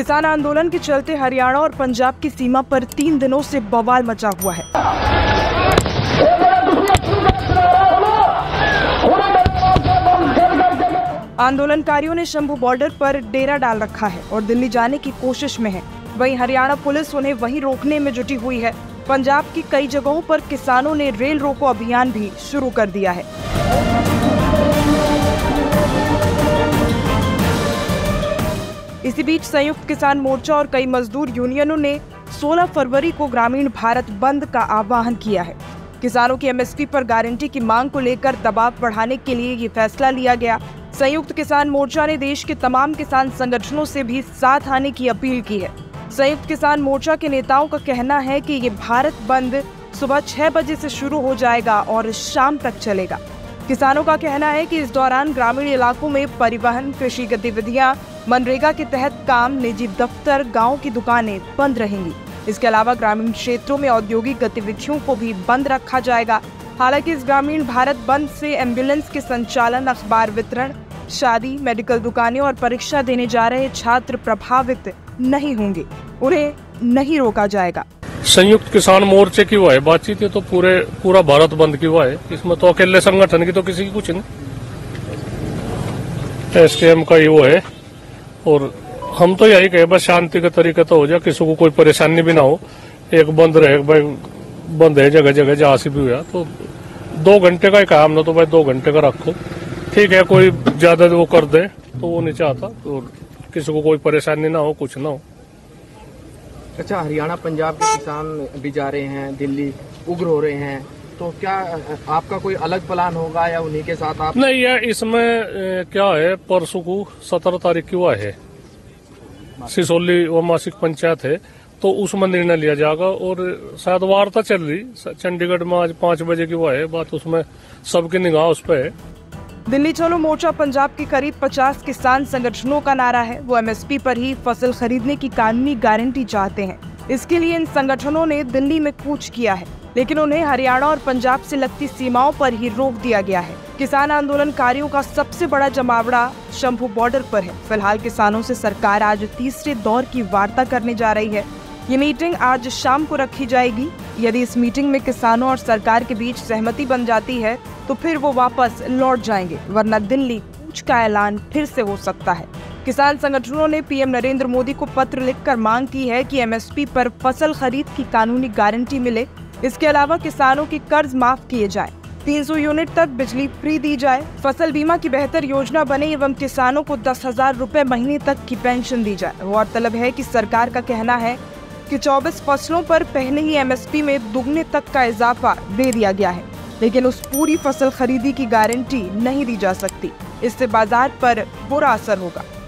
किसान आंदोलन के चलते हरियाणा और पंजाब की सीमा पर 3 दिनों से बवाल मचा हुआ है। आंदोलनकारियों ने शंभू बॉर्डर पर डेरा डाल रखा है और दिल्ली जाने की कोशिश में है। वहीं हरियाणा पुलिस उन्हें वहीं रोकने में जुटी हुई है। पंजाब की कई जगहों पर किसानों ने रेल रोको अभियान भी शुरू कर दिया है। इसी बीच संयुक्त किसान मोर्चा और कई मजदूर यूनियनों ने 16 फरवरी को ग्रामीण भारत बंद का आह्वान किया है। किसानों की एमएसपी पर गारंटी की मांग को लेकर दबाव बढ़ाने के लिए ये फैसला लिया गया। संयुक्त किसान मोर्चा ने देश के तमाम किसान संगठनों से भी साथ आने की अपील की है। संयुक्त किसान मोर्चा के नेताओं का कहना है कि ये भारत बंद सुबह 6 बजे से शुरू हो जाएगा और शाम तक चलेगा। किसानों का कहना है कि इस दौरान ग्रामीण इलाकों में परिवहन, कृषि गतिविधियां, मनरेगा के तहत काम, निजी दफ्तर, गांव की दुकानें बंद रहेंगी। इसके अलावा ग्रामीण क्षेत्रों में औद्योगिक गतिविधियों को भी बंद रखा जाएगा। हालांकि इस ग्रामीण भारत बंद से एम्बुलेंस के संचालन, अखबार वितरण, शादी, मेडिकल दुकानें और परीक्षा देने जा रहे छात्र प्रभावित नहीं होंगे, उन्हें नहीं रोका जाएगा। संयुक्त किसान मोर्चे की वह बातचीत है तो पूरा भारत बंद की वह है, इसमें तो अकेले संगठन की तो किसी की कुछ नहीं, SKM का ही वो है। और हम तो यही कहे बस शांति का तरीका तो हो जाए, किसी को कोई परेशानी भी ना हो। एक बंद रहे, भाई बंद है जगह जगह, जहाँ से भी हुआ तो 2 घंटे का ही कहा हमने, तो भाई 2 घंटे का रखो, ठीक है। कोई ज्यादा वो कर दे तो वो नहीं चाहता, तो किसी को कोई परेशानी ना हो, कुछ ना हो। अच्छा, हरियाणा पंजाब के किसान भी जा रहे हैं दिल्ली, उग्र हो रहे हैं, तो क्या आपका कोई अलग प्लान होगा या उन्हीं के साथ आप? नहीं, यह इसमें क्या है, परसों को 17 तारीख की वह है सिसोली व मासिक पंचायत है, तो उसमें निर्णय लिया जाएगा। और शायद वार्ता चल रही चंडीगढ़ में आज 5 बजे की वह है बात, उसमें सबकी निगाह उस पर है। दिल्ली चलो मोर्चा पंजाब के करीब 50 किसान संगठनों का नारा है। वो एमएसपी पर ही फसल खरीदने की कानूनी गारंटी चाहते हैं। इसके लिए इन संगठनों ने दिल्ली में कूच किया है, लेकिन उन्हें हरियाणा और पंजाब से लगती सीमाओं पर ही रोक दिया गया है। किसान आंदोलनकारियों का सबसे बड़ा जमावड़ा शंभू बॉर्डर पर है। फिलहाल किसानों से सरकार आज 3रे दौर की वार्ता करने जा रही है। ये मीटिंग आज शाम को रखी जाएगी। यदि इस मीटिंग में किसानों और सरकार के बीच सहमति बन जाती है तो फिर वो वापस लौट जाएंगे, वरना दिल्ली कूच का ऐलान फिर से हो सकता है। किसान संगठनों ने पीएम नरेंद्र मोदी को पत्र लिखकर मांग की है कि एमएसपी पर फसल खरीद की कानूनी गारंटी मिले। इसके अलावा किसानों के कर्ज माफ किए जाए, 300 यूनिट तक बिजली फ्री दी जाए, फसल बीमा की बेहतर योजना बने एवं किसानों को 10,000 रुपए महीने तक की पेंशन दी जाए। गौरतलब है कि सरकार का कहना है कि 24 फसलों पर पहले ही एमएसपी में दुगने तक का इजाफा दे दिया गया है, लेकिन उस पूरी फसल खरीदी की गारंटी नहीं दी जा सकती। इससे बाजार पर बुरा असर होगा।